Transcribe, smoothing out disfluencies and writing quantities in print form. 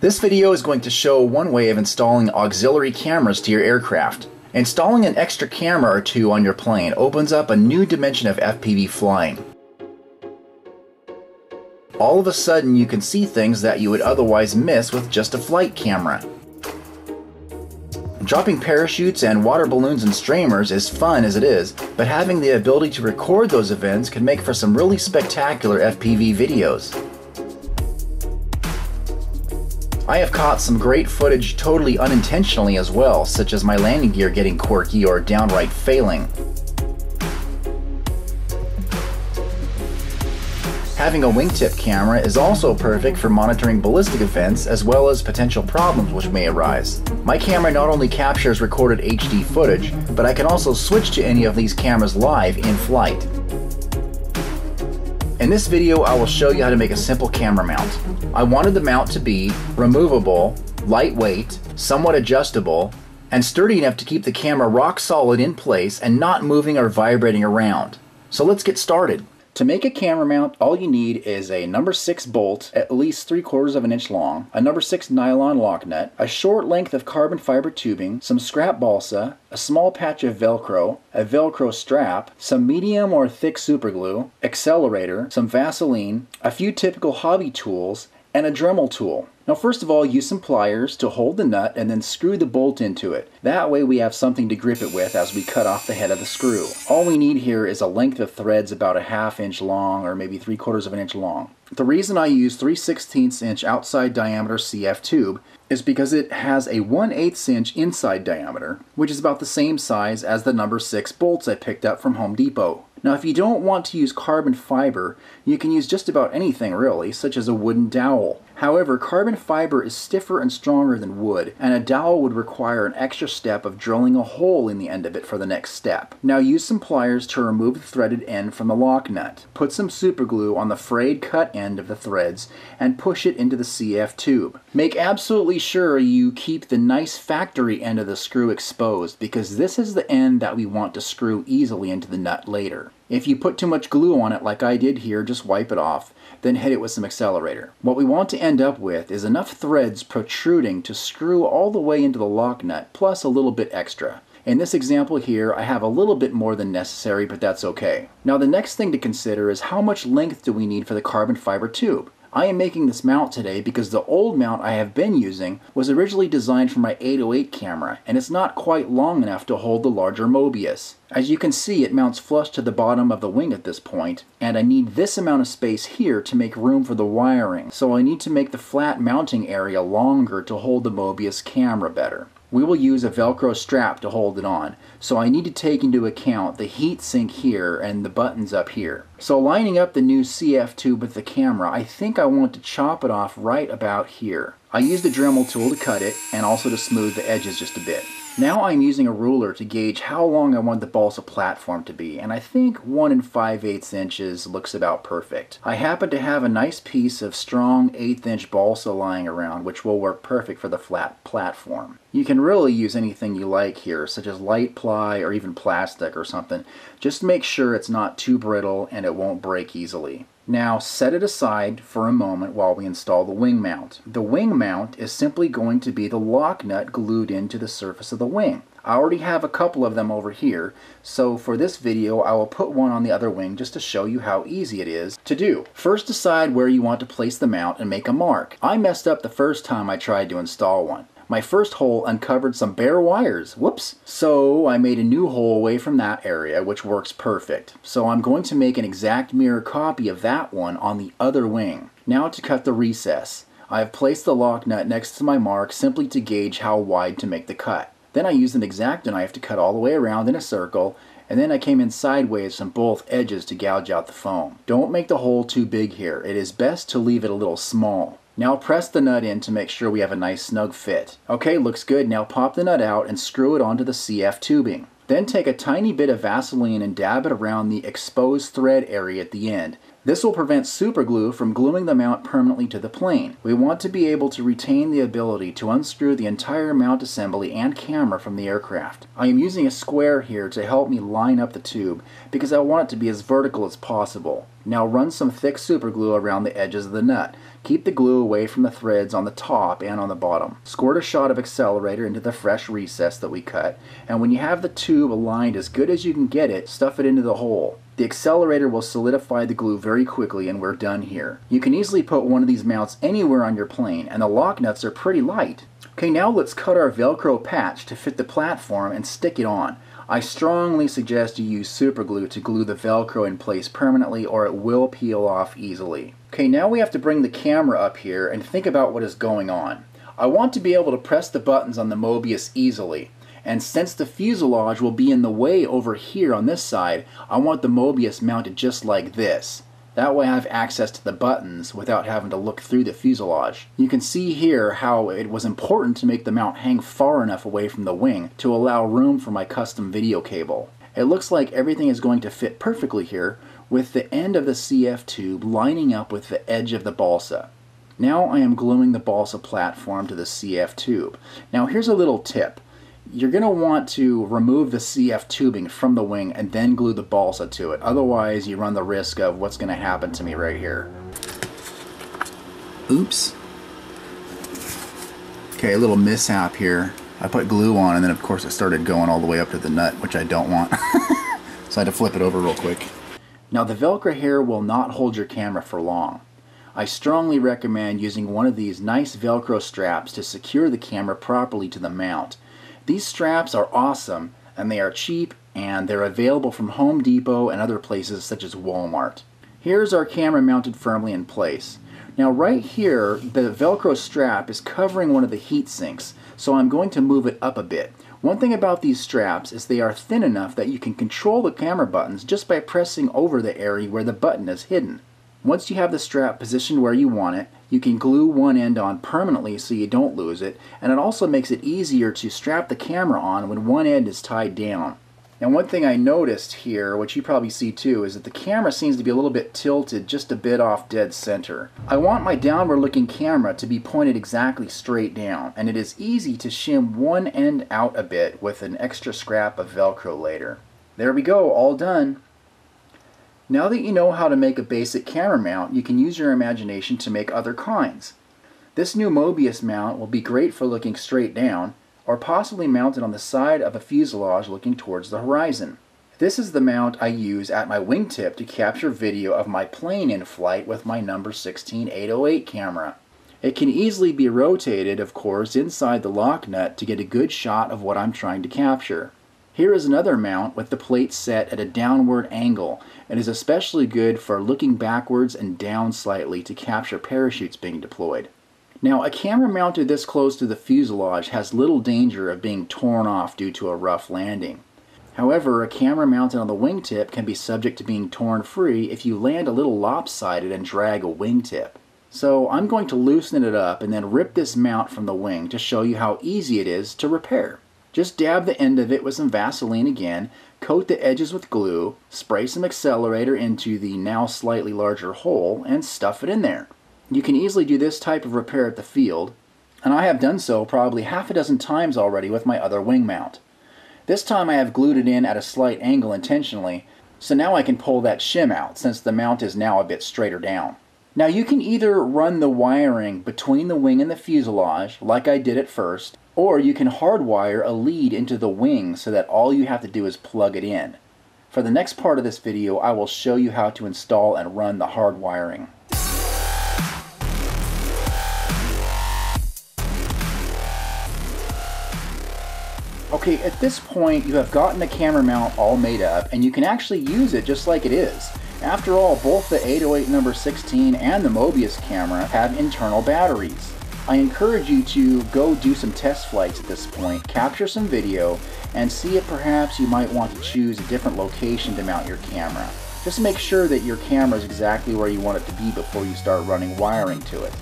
This video is going to show one way of installing auxiliary cameras to your aircraft. Installing an extra camera or two on your plane opens up a new dimension of FPV flying. All of a sudden you can see things that you would otherwise miss with just a flight camera. Dropping parachutes and water balloons and streamers is fun as it is, but having the ability to record those events can make for some really spectacular FPV videos. I have caught some great footage totally unintentionally as well, such as my landing gear getting quirky or downright failing. Having a wingtip camera is also perfect for monitoring ballistic events as well as potential problems which may arise. My camera not only captures recorded HD footage, but I can also switch to any of these cameras live in flight. In this video, I will show you how to make a simple camera mount. I wanted the mount to be removable, lightweight, somewhat adjustable, and sturdy enough to keep the camera rock solid in place and not moving or vibrating around. So let's get started. To make a camera mount, all you need is a number 6 bolt, at least 3/4 of an inch long, a number 6 nylon lock nut, a short length of carbon fiber tubing, some scrap balsa, a small patch of Velcro, a Velcro strap, some medium or thick superglue, accelerator, some Vaseline, a few typical hobby tools, and a Dremel tool. Now first of all, use some pliers to hold the nut and then screw the bolt into it. That way we have something to grip it with as we cut off the head of the screw. All we need here is a length of threads about 1/2 inch long or maybe 3/4 of an inch long. The reason I use 3/16 inch outside diameter CF tube is because it has a 1/8 inch inside diameter, which is about the same size as the number 6 bolts I picked up from Home Depot. Now if you don't want to use carbon fiber, you can use just about anything really, such as a wooden dowel. However, carbon fiber is stiffer and stronger than wood, and a dowel would require an extra step of drilling a hole in the end of it for the next step. Now use some pliers to remove the threaded end from the lock nut. Put some superglue on the frayed cut end of the threads and push it into the CF tube. Make absolutely sure you keep the nice factory end of the screw exposed, because this is the end that we want to screw easily into the nut later. If you put too much glue on it like I did here, just wipe it off, then hit it with some accelerator. What we want to end up with is enough threads protruding to screw all the way into the lock nut, plus a little bit extra. In this example here, I have a little bit more than necessary, but that's okay. Now the next thing to consider is how much length do we need for the carbon fiber tube? I am making this mount today because the old mount I have been using was originally designed for my 808 camera, and it's not quite long enough to hold the larger Mobius. As you can see, it mounts flush to the bottom of the wing at this point, and I need this amount of space here to make room for the wiring, so I need to make the flat mounting area longer to hold the Mobius camera better. We will use a Velcro strap to hold it on, so I need to take into account the heat sink here and the buttons up here. So lining up the new CF tube with the camera, I think I want to chop it off right about here. I use the Dremel tool to cut it and also to smooth the edges just a bit. Now I'm using a ruler to gauge how long I want the balsa platform to be, and I think 1 5/8 inches looks about perfect. I happen to have a nice piece of strong 1/8 inch balsa lying around, which will work perfect for the flat platform. You can really use anything you like here, such as light ply or even plastic or something. Just make sure it's not too brittle and it won't break easily. Now set it aside for a moment while we install the wing mount. The wing mount is simply going to be the lock nut glued into the surface of the wing. I already have a couple of them over here, so for this video I will put one on the other wing just to show you how easy it is to do. First, decide where you want to place the mount and make a mark. I messed up the first time I tried to install one. My first hole uncovered some bare wires, whoops! So I made a new hole away from that area, which works perfect. So I'm going to make an exact mirror copy of that one on the other wing. Now to cut the recess. I have placed the lock nut next to my mark simply to gauge how wide to make the cut. Then I used an X-Acto knife to cut all the way around in a circle, and then I came in sideways from both edges to gouge out the foam. Don't make the hole too big here. It is best to leave it a little small. Now press the nut in to make sure we have a nice snug fit. Okay, looks good. Now pop the nut out and screw it onto the CF tubing. Then take a tiny bit of Vaseline and dab it around the exposed thread area at the end. This will prevent superglue from gluing the mount permanently to the plane. We want to be able to retain the ability to unscrew the entire mount assembly and camera from the aircraft. I am using a square here to help me line up the tube because I want it to be as vertical as possible. Now run some thick superglue around the edges of the nut. Keep the glue away from the threads on the top and on the bottom. Squirt a shot of accelerator into the fresh recess that we cut, and when you have the tube aligned as good as you can get it, stuff it into the hole. The accelerator will solidify the glue very quickly and we're done here. You can easily put one of these mounts anywhere on your plane, and the lock nuts are pretty light. Okay, now let's cut our Velcro patch to fit the platform and stick it on. I strongly suggest you use superglue to glue the Velcro in place permanently or it will peel off easily. Okay, now we have to bring the camera up here and think about what is going on. I want to be able to press the buttons on the Mobius easily. And since the fuselage will be in the way over here on this side, I want the Mobius mounted just like this. That way I have access to the buttons without having to look through the fuselage. You can see here how it was important to make the mount hang far enough away from the wing to allow room for my custom video cable. It looks like everything is going to fit perfectly here, with the end of the CF tube lining up with the edge of the balsa. Now I am gluing the balsa platform to the CF tube. Now here's a little tip. You're going to want to remove the CF tubing from the wing and then glue the balsa to it. Otherwise, you run the risk of what's going to happen to me right here. Oops. Okay, a little mishap here. I put glue on and then of course it started going all the way up to the nut, which I don't want. So I had to flip it over real quick. Now the Velcro here will not hold your camera for long. I strongly recommend using one of these nice Velcro straps to secure the camera properly to the mount. These straps are awesome, and they are cheap, and they're available from Home Depot and other places such as Walmart. Here's our camera mounted firmly in place. Now right here, the Velcro strap is covering one of the heat sinks, so I'm going to move it up a bit. One thing about these straps is they are thin enough that you can control the camera buttons just by pressing over the area where the button is hidden. Once you have the strap positioned where you want it, you can glue one end on permanently so you don't lose it, and it also makes it easier to strap the camera on when one end is tied down. Now one thing I noticed here, which you probably see too, is that the camera seems to be a little bit tilted just a bit off dead center. I want my downward looking camera to be pointed exactly straight down, and it is easy to shim one end out a bit with an extra scrap of Velcro later. There we go, all done. Now that you know how to make a basic camera mount, you can use your imagination to make other kinds. This new Mobius mount will be great for looking straight down, or possibly mounted on the side of a fuselage looking towards the horizon. This is the mount I use at my wingtip to capture video of my plane in flight with my number 16 808 camera. It can easily be rotated, of course, inside the lock nut to get a good shot of what I'm trying to capture. Here is another mount with the plate set at a downward angle. It is especially good for looking backwards and down slightly to capture parachutes being deployed. Now a camera mounted this close to the fuselage has little danger of being torn off due to a rough landing. However, a camera mounted on the wingtip can be subject to being torn free if you land a little lopsided and drag a wingtip. So I'm going to loosen it up and then rip this mount from the wing to show you how easy it is to repair. Just dab the end of it with some Vaseline again, coat the edges with glue, spray some accelerator into the now slightly larger hole, and stuff it in there. You can easily do this type of repair at the field, and I have done so probably half a dozen times already with my other wing mount. This time I have glued it in at a slight angle intentionally, so now I can pull that shim out since the mount is now a bit straighter down. Now you can either run the wiring between the wing and the fuselage, like I did at first, or you can hardwire a lead into the wing so that all you have to do is plug it in. For the next part of this video, I will show you how to install and run the hardwiring. Okay, at this point you have gotten the camera mount all made up and you can actually use it just like it is. After all, both the 808 number 16 and the Mobius camera have internal batteries. I encourage you to go do some test flights at this point, capture some video, and see if perhaps you might want to choose a different location to mount your camera. Just make sure that your camera is exactly where you want it to be before you start running wiring to it.